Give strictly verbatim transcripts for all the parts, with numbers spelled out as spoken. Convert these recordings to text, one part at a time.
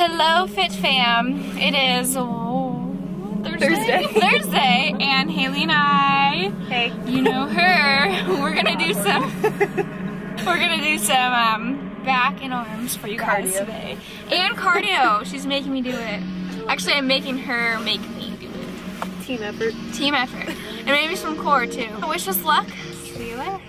Hello, FitFam. It is oh, Thursday. Thursday. Thursday, and Hayley and I. Hey. You know her. We're gonna do some. We're gonna do some um, back and arms for you guys cardio. today. And cardio. She's making me do it. Actually, I'm making her make me do it. Team effort. Team effort. And maybe some core too. Wish us luck. See you later.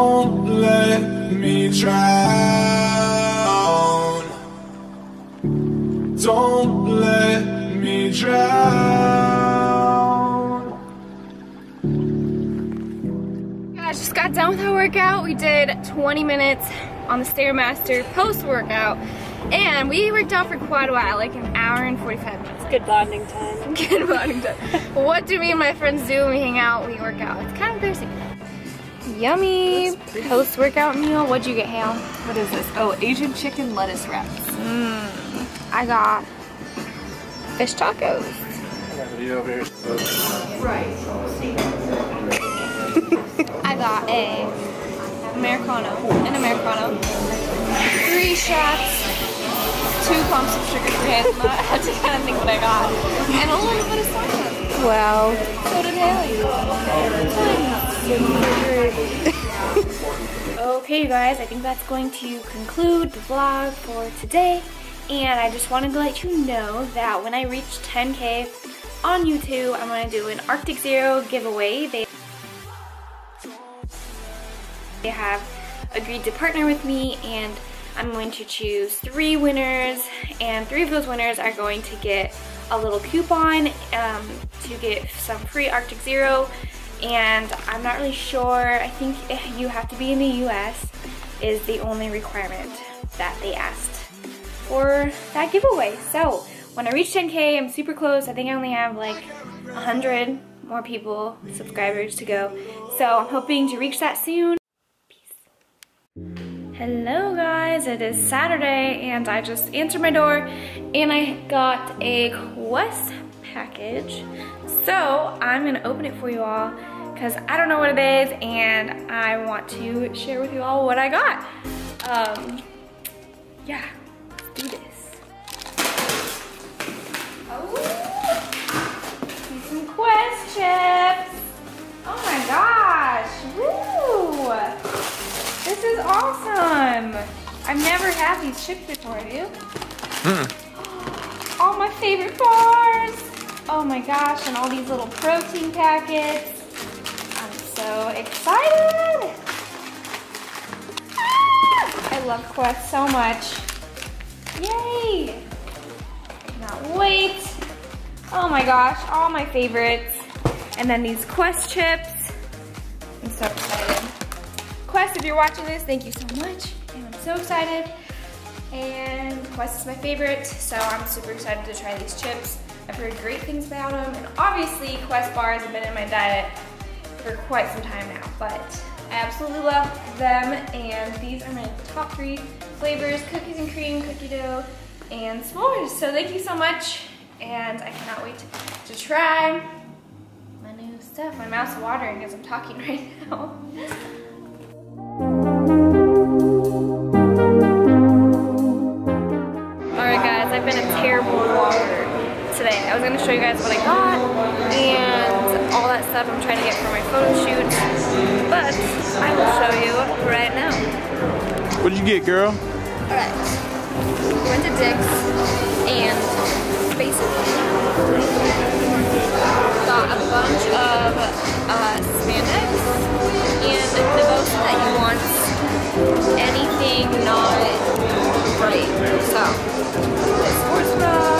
won't let me drown. Don't let me drown. Guys, just got done with our workout. We did twenty minutes on the Stairmaster post-workout. And we worked out for quite a while, like an hour and forty-five minutes. Good bonding time. Good bonding time. What do me and my friends do when we hang out, we work out? It's kind of thirsty. Yummy post-workout meal. What'd you get, Hale? What is this? Oh, Asian chicken lettuce wraps. Mmm. I got fish tacos. I got a Americano, an Americano, three shots. Two clumps of sugar for him. I had to kind of think what I got. And a little bit of soda. Wow. So did Hayley. Okay, you guys, I think that's going to conclude the vlog for today. And I just wanted to let you know that when I reach ten K on YouTube, I'm going to do an Arctic Zero giveaway. They have agreed to partner with me, and I'm going to choose three winners, and three of those winners are going to get a little coupon um, to get some free Arctic Zero. And I'm not really sure, I think you have to be in the U S is the only requirement that they asked for that giveaway. So when I reach ten K, I'm super close. I think I only have like a hundred more people, subscribers to go. So I'm hoping to reach that soon. Hello guys, it is Saturday and I just answered my door and I got a Quest package. So I'm gonna open it for you all because I don't know what it is and I want to share with you all what I got. Um, yeah, let's do this. Oh, some Quest chips. Oh my gosh, woo! This is awesome! I've never had these chips before, have you? Mm-mm. All my favorite bars! Oh my gosh, and all these little protein packets. I'm so excited! Ah! I love Quest so much. Yay! Cannot wait! Oh my gosh, all my favorites. And then these Quest chips. I'm so excited. Quest, if you're watching this, thank you so much, and I'm so excited, and Quest is my favorite, so I'm super excited to try these chips. I've heard great things about them, and obviously Quest bars have been in my diet for quite some time now, but I absolutely love them, and these are my top three flavors, cookies and cream, cookie dough, and s'mores, so thank you so much, and I cannot wait to try my new stuff. My mouth's watering as I'm talking right now. I was going to show you guys what I got and all that stuff I'm trying to get for my photo shoot, but I will show you right now. What did you get, girl? Alright, we went to Dick's and basically got a bunch of uh, spandex and the most that you want anything not right. So, sports bra.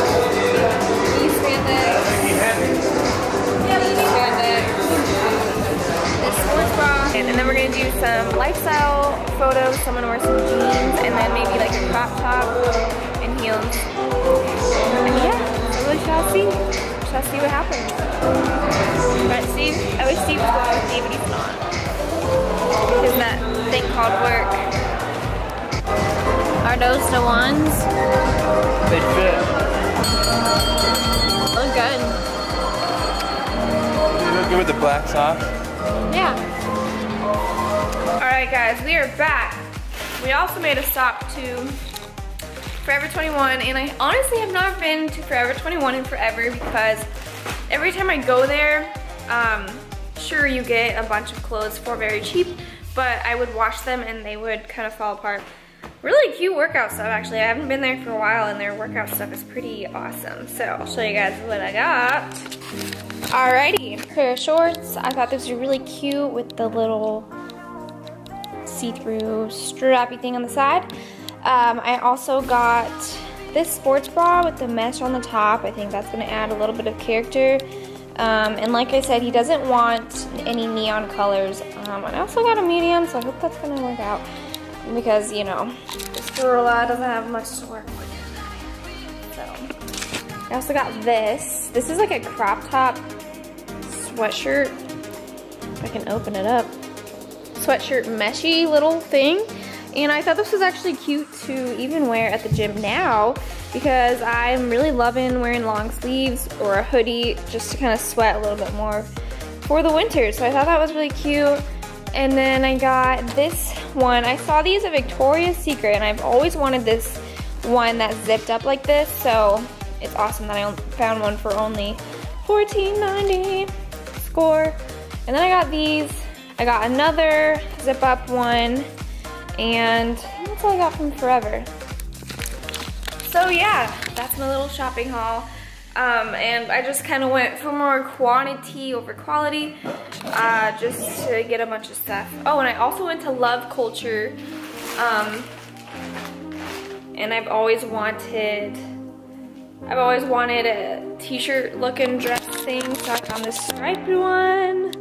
And then we're going to do some lifestyle photos. So I'm going to wear some jeans and then maybe like a crop top and heels. And yeah, we really shall see. We shall see what happens. But Steve, I wish Steve was going with me, but he's not. Isn't that thing called work? Are those the ones? They fit. Look good. Look good with the black socks. Yeah. Alright guys, we are back. We also made a stop to Forever twenty-one, and I honestly have not been to Forever twenty-one in forever because every time I go there, um, sure you get a bunch of clothes for very cheap, but I would wash them and they would kind of fall apart. Really cute workout stuff, actually. I haven't been there for a while, and their workout stuff is pretty awesome. So I'll show you guys what I got. Alrighty, pair of shorts. I thought these were really cute with the little see-through strappy thing on the side. Um, I also got this sports bra with the mesh on the top. I think that's going to add a little bit of character. Um, and like I said, he doesn't want any neon colors. Um, and I also got a medium, so I hope that's going to work out. Because, you know, this gorilla doesn't have much to work with. So, I also got this. This is like a crop top sweatshirt. If I can open it up. Sweatshirt meshy little thing. And I thought this was actually cute to even wear at the gym now, because I'm really loving wearing long sleeves or a hoodie just to kind of sweat a little bit more for the winter. So I thought that was really cute. And then I got this one. I saw these at Victoria's Secret, and I've always wanted this one that's zipped up like this. So it's awesome that I found one for only fourteen ninety. Score. And then I got these. I got another zip up one. And that's all I got from Forever. So yeah, that's my little shopping haul. Um, and I just kind of went for more quantity over quality, uh, just to get a bunch of stuff. Oh, and I also went to Love Culture. Um, and I've always wanted, I've always wanted a t-shirt looking dress thing, so I found this striped one.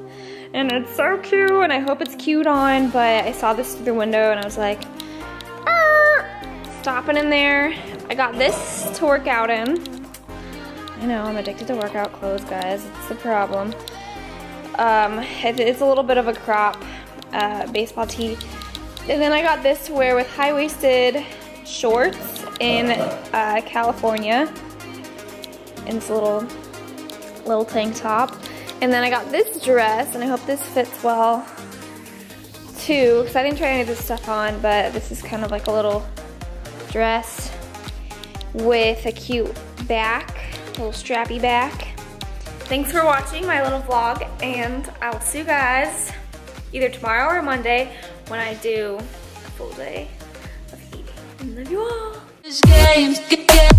And it's so cute, and I hope it's cute on, but I saw this through the window and I was like, stopping in there. I got this to work out in. I know, I'm addicted to workout clothes, guys. It's the problem. Um, it, it's a little bit of a crop uh, baseball tee. And then I got this to wear with high-waisted shorts in uh, California. And it's a little, little tank top. And then I got this dress, and I hope this fits well too, because I didn't try any of this stuff on, but this is kind of like a little dress with a cute back, a little strappy back. Thanks for watching my little vlog, and I'll see you guys either tomorrow or Monday when I do a full day of eating. And love you all.